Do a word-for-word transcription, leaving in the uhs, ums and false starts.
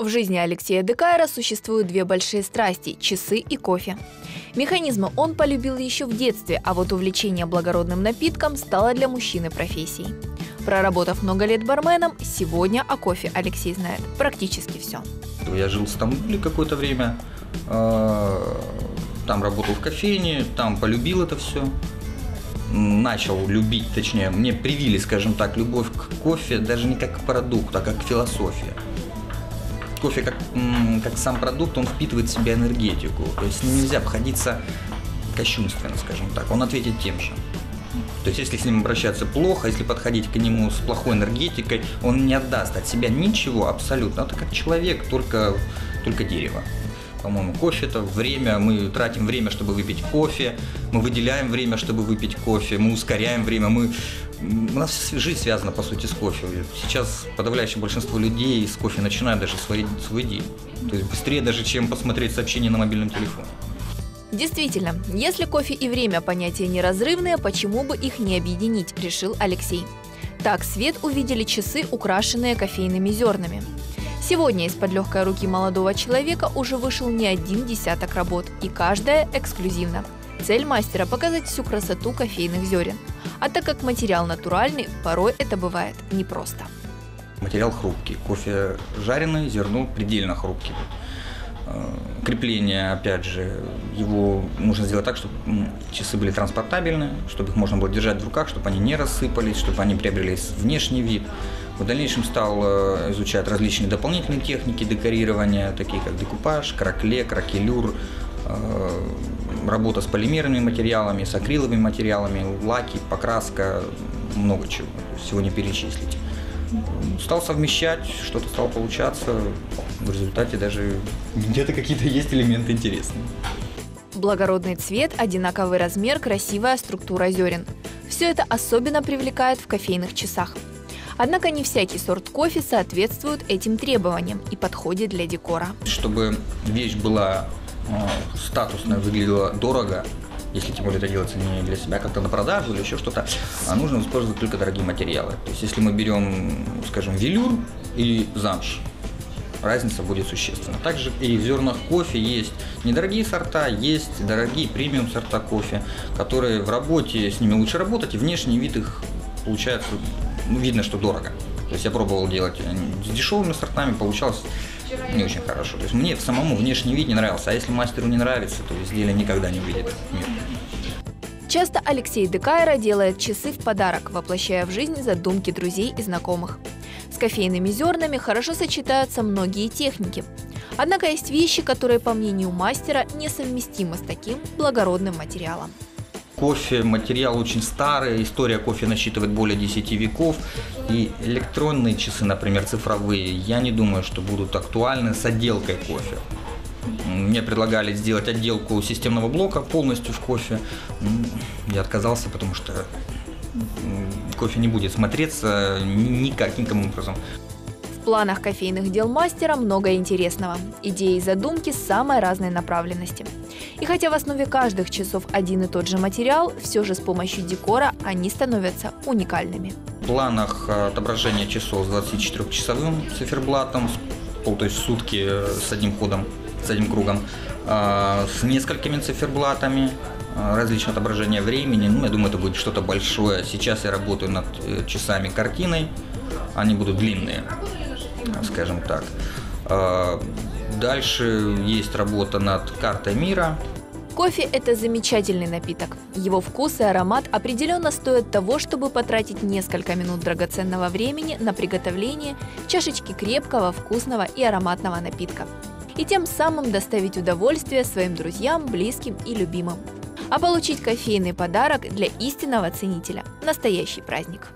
В жизни Алексея Декайра существуют две большие страсти – часы и кофе. Механизмы он полюбил еще в детстве, а вот увлечение благородным напитком стало для мужчины профессией. Проработав много лет барменом, сегодня о кофе Алексей знает практически все. Я жил в Стамбуле какое-то время, там работал в кофейне, там полюбил это все. Начал любить, точнее, мне привили, скажем так, любовь к кофе даже не как к продукту, а как к философии. Кофе, как, как сам продукт, он впитывает в себя энергетику. То есть нельзя обходиться кощунственно, скажем так. Он ответит тем же. То есть если с ним обращаться плохо, если подходить к нему с плохой энергетикой, он не отдаст от себя ничего абсолютно. Это как человек, только, только дерево. По-моему, кофе – это время, мы тратим время, чтобы выпить кофе, мы выделяем время, чтобы выпить кофе, мы ускоряем время, мы... у нас жизнь связана, по сути, с кофе. Сейчас подавляющее большинство людей с кофе начинают даже свой, свой день, то есть быстрее даже, чем посмотреть сообщения на мобильном телефоне. Действительно, если кофе и время – понятия неразрывные, почему бы их не объединить, решил Алексей. Так свет увидели часы, украшенные кофейными зернами. Сегодня из-под легкой руки молодого человека уже вышел не один десяток работ, и каждая эксклюзивна. Цель мастера – показать всю красоту кофейных зерен. А так как материал натуральный, порой это бывает непросто. Материал хрупкий, кофе жареный, зерно предельно хрупкий. Крепление, опять же, его нужно сделать так, чтобы часы были транспортабельны, чтобы их можно было держать в руках, чтобы они не рассыпались, чтобы они приобрели внешний вид. В дальнейшем стал изучать различные дополнительные техники декорирования, такие как декупаж, кракле, кракелюр, работа с полимерными материалами, с акриловыми материалами, лаки, покраска, много чего, сегодня перечислить. Стал совмещать, что-то стало получаться, в результате даже где-то какие-то есть элементы интересные. Благородный цвет, одинаковый размер, красивая структура зерен – все это особенно привлекает в кофейных часах. Однако не всякий сорт кофе соответствует этим требованиям и подходит для декора. Чтобы вещь была э, статусная, выглядела дорого, если тем более это делается не для себя, как-то на продажу или еще что-то, а нужно использовать только дорогие материалы. То есть если мы берем, скажем, велюр и замш, разница будет существенна. Также и в зернах кофе есть недорогие сорта, есть дорогие премиум сорта кофе, которые в работе, с ними лучше работать, и внешний вид их получается... Ну, видно, что дорого. То есть я пробовал делать с дешевыми сортами, получалось не очень хорошо. То есть мне самому внешний вид не нравился, а если мастеру не нравится, то изделие никогда не увидит мир. Часто Алексей Декайра делает часы в подарок, воплощая в жизнь задумки друзей и знакомых. С кофейными зернами хорошо сочетаются многие техники. Однако есть вещи, которые, по мнению мастера, несовместимы с таким благородным материалом. Кофе, материал очень старый, история кофе насчитывает более десяти веков. И электронные часы, например, цифровые, я не думаю, что будут актуальны с отделкой кофе. Мне предлагали сделать отделку системного блока полностью в кофе. Я отказался, потому что кофе не будет смотреться никак, никаким образом. В планах кофейных дел мастера много интересного. Идеи и задумки самой разной направленности. И хотя в основе каждых часов один и тот же материал, все же с помощью декора они становятся уникальными. В планах отображение часов с двадцатичетырёхчасовым циферблатом, то есть сутки с одним ходом, с одним кругом, с несколькими циферблатами, различные отображения времени. Ну, я думаю, это будет что-то большое. Сейчас я работаю над часами картиной, они будут длинные. Скажем так. Дальше есть работа над картой мира. Кофе – это замечательный напиток. Его вкус и аромат определенно стоят того, чтобы потратить несколько минут драгоценного времени на приготовление чашечки крепкого, вкусного и ароматного напитка. И тем самым доставить удовольствие своим друзьям, близким и любимым. А получить кофейный подарок для истинного ценителя – настоящий праздник.